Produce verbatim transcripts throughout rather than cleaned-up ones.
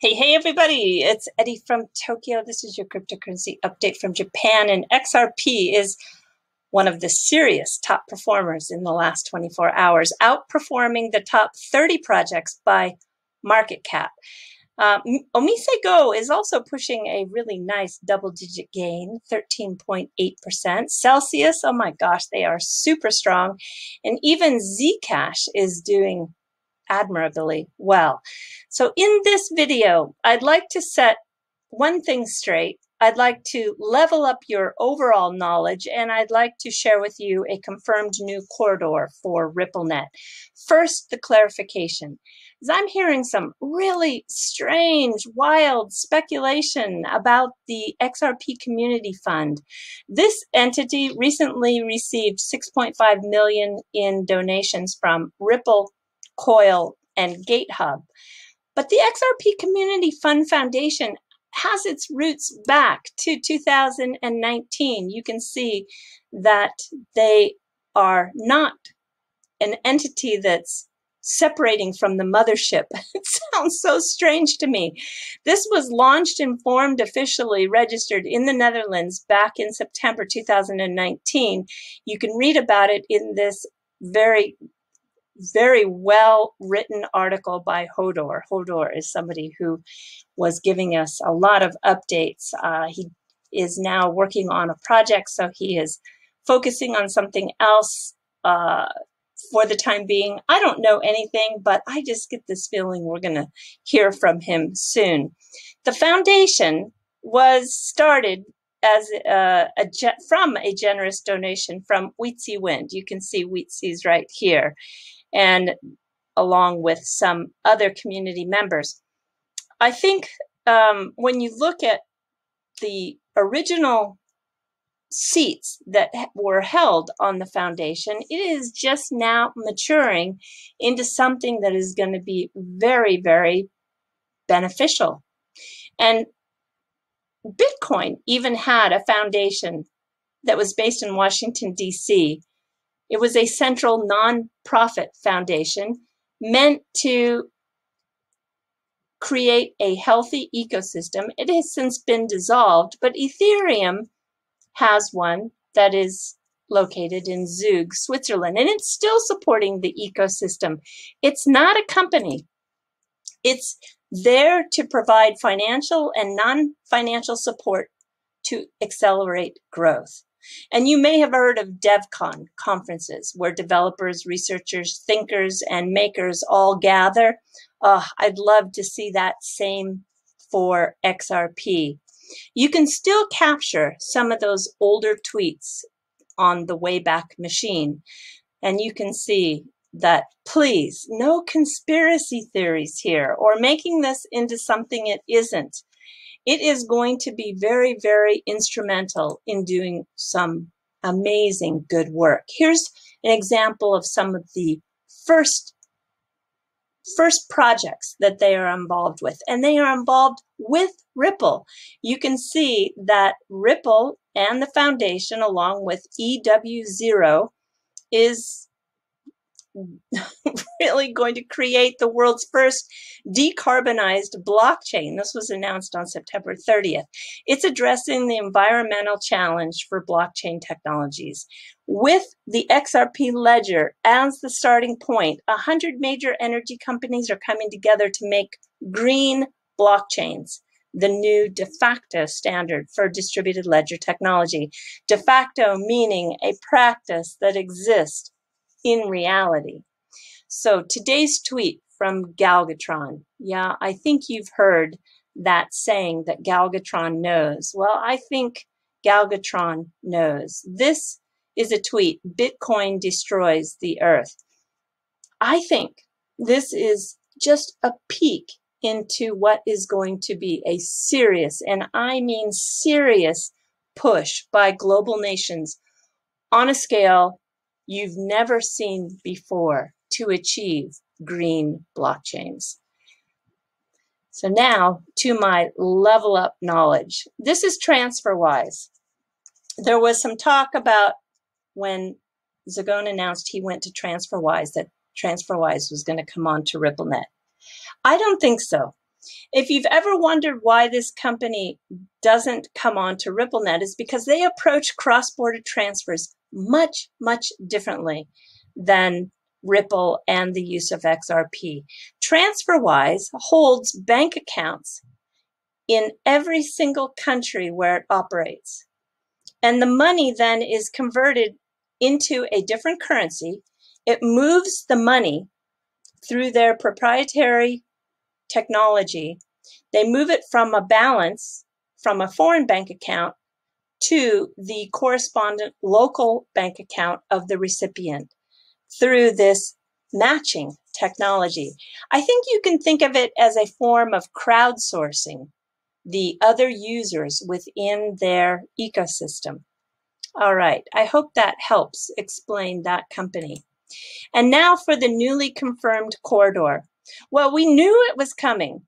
Hey, hey, everybody. It's Eddie from Tokyo. This is your cryptocurrency update from Japan. And X R P is one of the serious top performers in the last twenty-four hours, outperforming the top thirty projects by market cap. Uh, OmiseGo is also pushing a really nice double-digit gain, thirteen point eight percent. Celsius, oh my gosh, they are super strong. And even Zcash is doing admirably well. So in this video, I'd like to set one thing straight. I'd like to level up your overall knowledge, and I'd like to share with you a confirmed new corridor for RippleNet. First, the clarification. As I'm hearing some really strange, wild speculation about the X R P Community Fund. This entity recently received six point five million dollars in donations from Ripple, COIL, and GitHub. But the X R P Community Fund Foundation has its roots back to two thousand nineteen. You can see that they are not an entity that's separating from the mothership. It sounds so strange to me. This was launched and formed officially registered in the Netherlands back in September two thousand nineteen. You can read about it in this very very well-written article by Hodor. Hodor is somebody who was giving us a lot of updates. Uh, he is now working on a project, so he is focusing on something else uh, for the time being. I don't know anything, but I just get this feeling we're going to hear from him soon. The foundation was started as uh, a from a generous donation from Wheatsie Wind. You can see Wheatsie's right here, and along with some other community members. I think um, when you look at the original seats that were held on the foundation, it is just now maturing into something that is going to be very, very beneficial. And Bitcoin even had a foundation that was based in Washington, D C It was a central nonprofit foundation meant to create a healthy ecosystem. It has since been dissolved, but Ethereum has one that is located in Zug, Switzerland, and it's still supporting the ecosystem. It's not a company. It's there to provide financial and non-financial support to accelerate growth. And you may have heard of DevCon conferences where developers, researchers, thinkers, and makers all gather. Uh, I'd love to see that same for X R P. You can still capture some of those older tweets on the Wayback Machine. And you can see that, please, no conspiracy theories here or making this into something it isn't. It is going to be very, very instrumental in doing some amazing good work. Here's an example of some of the first, first projects that they are involved with, and they are involved with Ripple. You can see that Ripple and the foundation, along with E W zero, is really going to create the world's first decarbonized blockchain. This was announced on September thirtieth. It's addressing the environmental challenge for blockchain technologies. With the X R P ledger as the starting point, one hundred major energy companies are coming together to make green blockchains the new de facto standard for distributed ledger technology. De facto meaning a practice that exists in reality. So today's tweet from Galvatron. Yeah, I think you've heard that saying that Galvatron knows. Well, I think Galvatron knows. This is a tweet, Bitcoin destroys the earth. I think this is just a peek into what is going to be a serious, and I mean serious, push by global nations on a scale you've never seen before to achieve green blockchains. So now to my level up knowledge. This is TransferWise. There was some talk about when Zagone announced he went to TransferWise that TransferWise was going to come on to RippleNet. I don't think so. If you've ever wondered why this company doesn't come on to RippleNet, is because they approach cross-border transfers much, much differently than Ripple and the use of X R P. TransferWise holds bank accounts in every single country where it operates. And the money then is converted into a different currency. It moves the money through their proprietary technology. They move it from a balance from a foreign bank account to the correspondent local bank account of the recipient through this matching technology. I think you can think of it as a form of crowdsourcing the other users within their ecosystem. All right, I hope that helps explain that company. And now for the newly confirmed corridor. Well, we knew it was coming.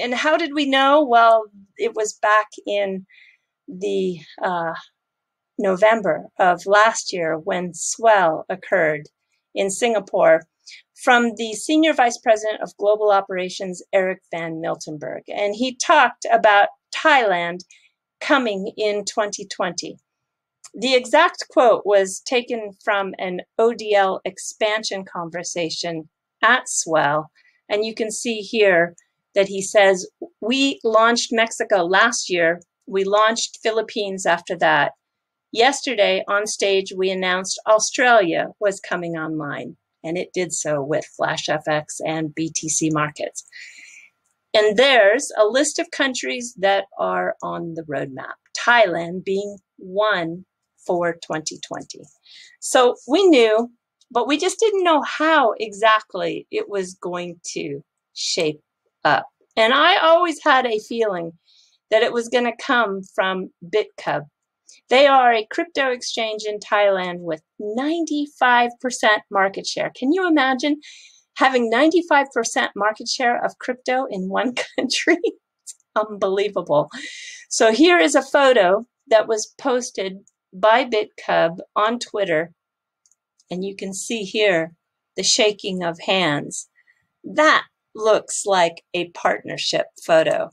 And how did we know? Well, it was back in the uh, November of last year when Swell occurred in Singapore from the Senior Vice President of Global Operations, Eric van Miltenberg. And he talked about Thailand coming in twenty twenty. The exact quote was taken from an O D L expansion conversation at Swell. And you can see here that he says, we launched Mexico last year. We launched Philippines after that. Yesterday on stage, we announced Australia was coming online. And it did so with FlashFX and B T C markets. And there's a list of countries that are on the roadmap, Thailand being one for twenty twenty. So we knew, but we just didn't know how exactly it was going to shape up. And I always had a feeling that it was going to come from Bitkub. They are a crypto exchange in Thailand with ninety-five percent market share. Can you imagine having ninety-five percent market share of crypto in one country? It's unbelievable. So here is a photo that was posted by Bitkub on Twitter. And you can see here the shaking of hands. That looks like a partnership photo.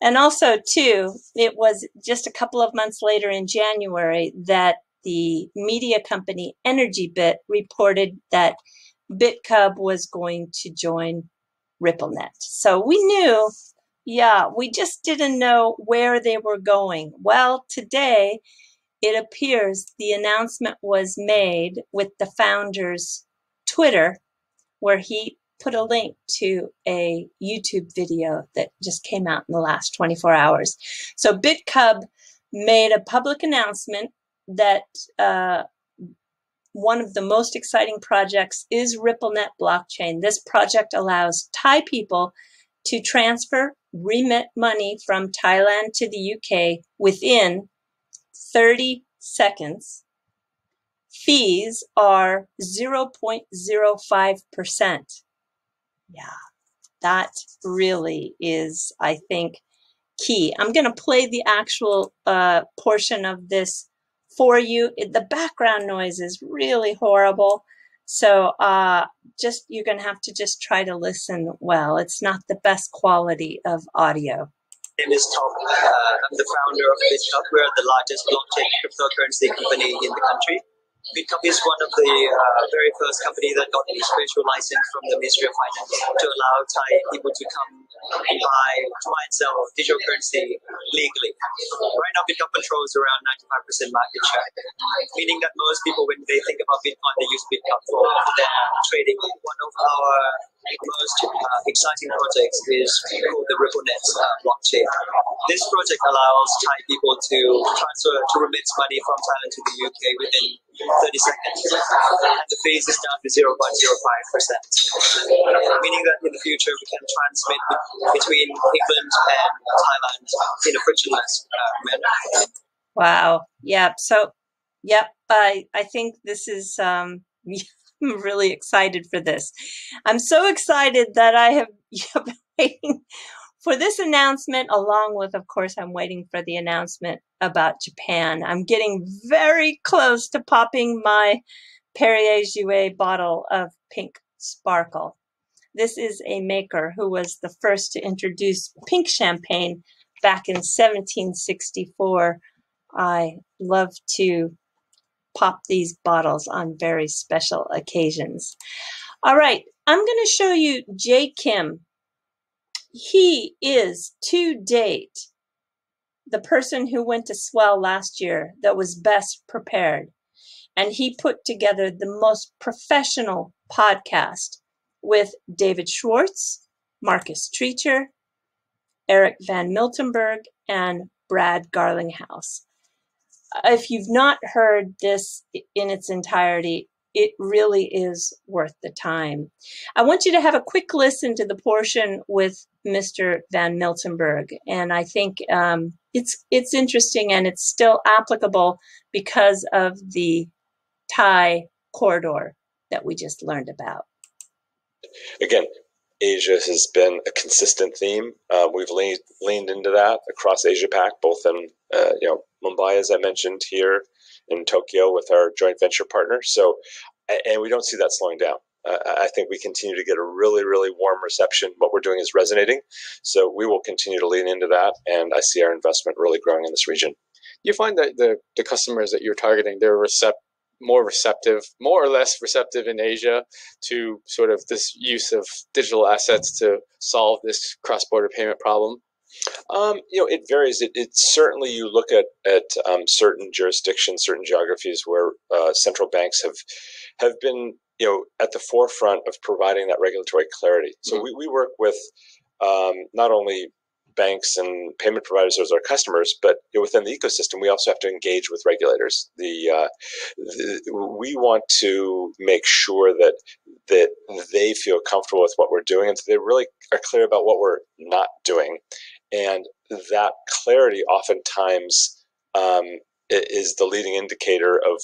And also, too, it was just a couple of months later in January that the media company Energy Bit reported that Bitkub was going to join RippleNet. So we knew, yeah, we just didn't know where they were going. Well, today, it appears the announcement was made with the founder's Twitter, where he put a link to a YouTube video that just came out in the last twenty-four hours. So Bitkub made a public announcement that uh, one of the most exciting projects is RippleNet blockchain. This project allows Thai people to transfer, remit money from Thailand to the U K within thirty seconds. Fees are zero point zero five percent. Yeah, that really is, I think, key. I'm going to play the actual uh, portion of this for you. The background noise is really horrible. So uh, just you're going to have to just try to listen well. It's not the best quality of audio. My name is Tom. Uh, I'm the founder of BitCub. We are the largest blockchain cryptocurrency company in the country. Bitkub is one of the uh, very first company that got a special license from the Ministry of Finance to allow Thai people to come and buy, buy and sell digital currency legally. Right now, Bitkub controls around ninety-five percent market share, meaning that most people, when they think about Bitcoin, they use Bitkub for their trading. One of our most uh, exciting projects is called the RippleNet uh, blockchain. This project allows Thai people to transfer, to remit money from Thailand to the U K within thirty seconds. And the fees is down to zero point zero five percent, meaning that in the future we can transmit between England and Thailand in a frictionless uh, manner. Wow. Yep. So, yep. I, I think this is... Um, I'm really excited for this. I'm so excited that I have been waiting for this announcement, along with, of course, I'm waiting for the announcement about Japan. I'm getting very close to popping my Perrier-Jouet bottle of pink sparkle. This is a maker who was the first to introduce pink champagne back in seventeen sixty-four. I love to pop these bottles on very special occasions. All right, I'm going to show you Jay Kim. He is, to date, the person who went to Swell last year that was best prepared. And he put together the most professional podcast with David Schwartz, Marcus Treacher, Eric Van Miltenberg, and Brad Garlinghouse. If you've not heard this in its entirety, it really is worth the time. I want you to have a quick listen to the portion with Mister Van Miltenberg, and I think um, it's it's interesting, and it's still applicable because of the Thai corridor that we just learned about. Again, Asia has been a consistent theme. Uh, we've leaned, leaned into that across Asia Pac, both in uh, you know Mumbai, as I mentioned, here in Tokyo with our joint venture partner. So, and we don't see that slowing down. Uh, I think we continue to get a really, really warm reception. What we're doing is resonating. So we will continue to lean into that. And I see our investment really growing in this region. You find that the, the customers that you're targeting, they're recept more receptive, more or less receptive in Asia to sort of this use of digital assets to solve this cross-border payment problem? Um, you know, it varies. It, it certainly, you look at at um, certain jurisdictions, certain geographies where uh, central banks have have been, you know, at the forefront of providing that regulatory clarity. So mm-hmm. we, we work with um, not only banks and payment providers as our customers, but you know, within the ecosystem, we also have to engage with regulators. The, uh, the we want to make sure that that they feel comfortable with what we're doing, and so they really are clear about what we're not doing. And that clarity oftentimes um, is the leading indicator of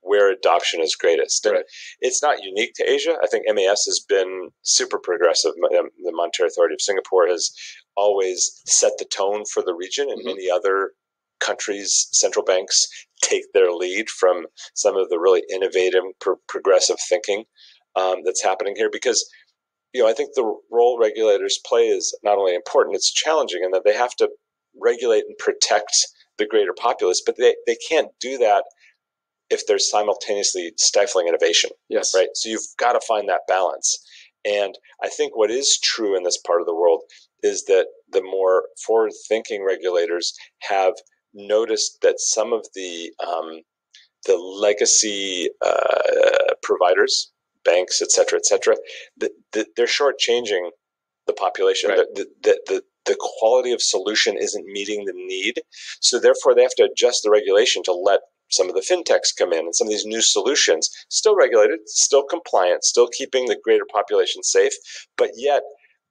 where adoption is greatest. Right. It's not unique to Asia. I think M A S has been super progressive. The Monetary Authority of Singapore has always set the tone for the region, and mm-hmm. many other countries' central banks take their lead from some of the really innovative, pro progressive thinking um, that's happening here, because you know, I think the role regulators play is not only important, it's challenging, in that they have to regulate and protect the greater populace, but they, they can't do that if they're simultaneously stifling innovation. Yes. Right? So you've got to find that balance. And I think what is true in this part of the world is that the more forward-thinking regulators have noticed that some of the, um, the legacy uh, providers, banks, et cetera, et cetera, that the, they're shortchanging the population. Right. The, the, the, the quality of solution isn't meeting the need. So therefore, they have to adjust the regulation to let some of the fintechs come in and some of these new solutions, still regulated, still compliant, still keeping the greater population safe, but yet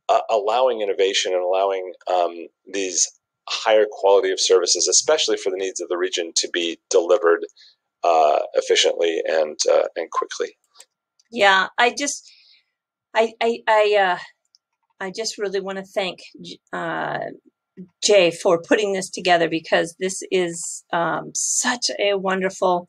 uh, allowing innovation and allowing um, these higher quality of services, especially for the needs of the region, to be delivered uh, efficiently and, uh, and quickly. Yeah, I just, I, I, I, uh, I just really want to thank uh, Jay for putting this together, because this is um, such a wonderful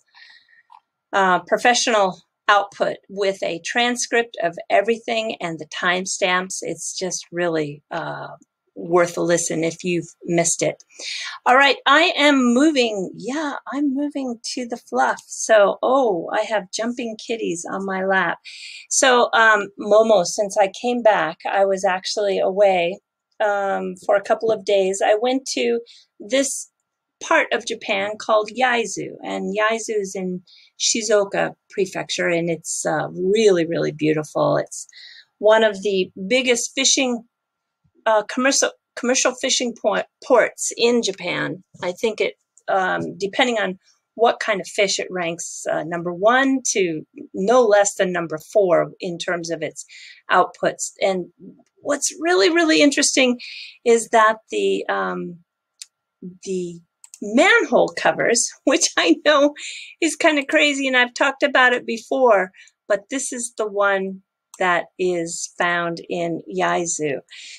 uh, professional output with a transcript of everything and the timestamps. It's just really uh, worth a listen if you've missed it. All right, I am moving. Yeah, I'm moving to the fluff. So, oh, I have jumping kitties on my lap. So, um, Momo, since I came back, I was actually away um, for a couple of days. I went to this part of Japan called Yaizu, and Yaizu is in Shizuoka Prefecture, and it's uh, really, really beautiful. It's one of the biggest fishing Uh, commercial commercial fishing port, ports in Japan. I think it, um, depending on what kind of fish, it ranks uh, number one to no less than number four in terms of its outputs. And what's really, really interesting is that the um, the manhole covers, which I know is kind of crazy, and I've talked about it before, but this is the one that is found in Yaizu.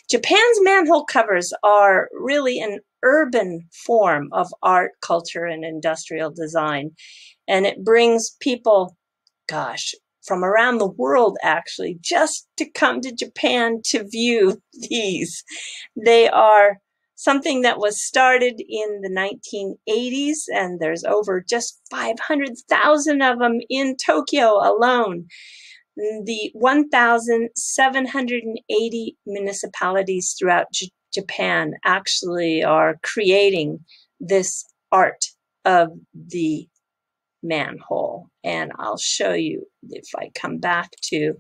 Japan's manhole covers are really an urban form of art, culture, and industrial design. And it brings people, gosh, from around the world, actually, just to come to Japan to view these. They are something that was started in the nineteen eighties, and there's over just five hundred thousand of them in Tokyo alone. The one thousand seven hundred eighty municipalities throughout J- Japan actually are creating this art of the manhole. And I'll show you if I come back to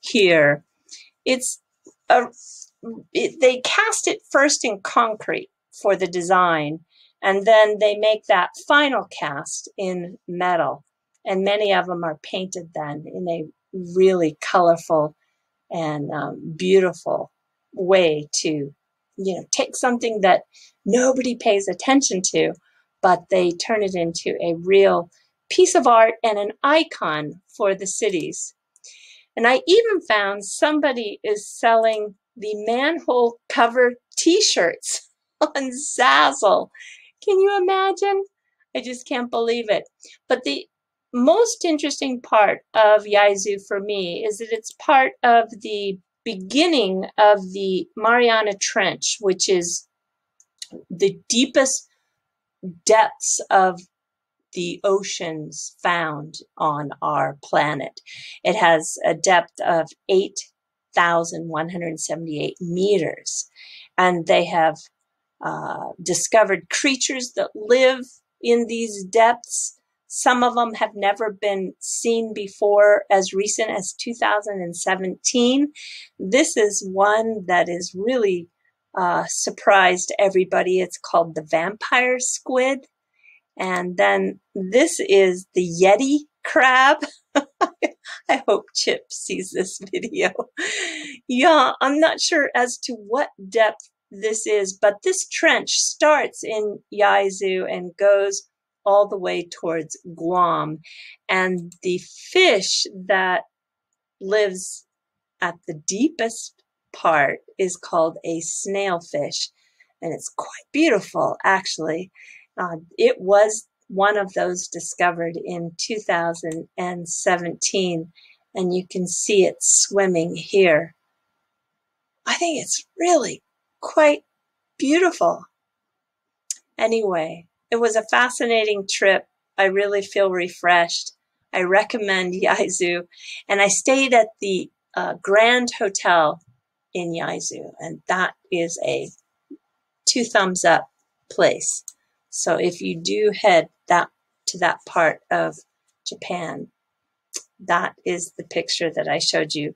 here. It's a, it, they cast it first in concrete for the design, and then they make that final cast in metal. And many of them are painted then in a really colorful and um, beautiful way to, you know, take something that nobody pays attention to, but they turn it into a real piece of art and an icon for the cities. And I even found somebody is selling the manhole cover t-shirts on Zazzle. Can you imagine? I just can't believe it. But the most interesting part of Yaizu for me is that it's part of the beginning of the Mariana Trench, which is the deepest depths of the oceans found on our planet. It has a depth of eight thousand one hundred seventy-eight meters, and they have uh, discovered creatures that live in these depths. Some of them have never been seen before, as recent as two thousand seventeen. This is one that is really uh, surprised everybody. It's called the vampire squid. And then this is the Yeti crab. I hope Chip sees this video. Yeah, I'm not sure as to what depth this is, but this trench starts in Yaizu and goes all the way towards Guam. And the fish that lives at the deepest part is called a snailfish. And it's quite beautiful, actually. Uh, it was one of those discovered in two thousand seventeen. And you can see it swimming here. I think it's really quite beautiful. Anyway, it was a fascinating trip. I really feel refreshed. I recommend Yaizu. And I stayed at the uh, Grand Hotel in Yaizu, and that is a two thumbs up place. So if you do head that to that part of Japan, that is the picture that I showed you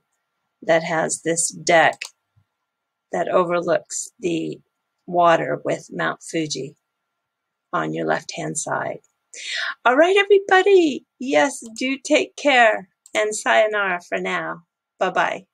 that has this deck that overlooks the water with Mount Fuji on your left-hand side. All right, everybody. Yes, do take care, and sayonara for now. Bye-bye.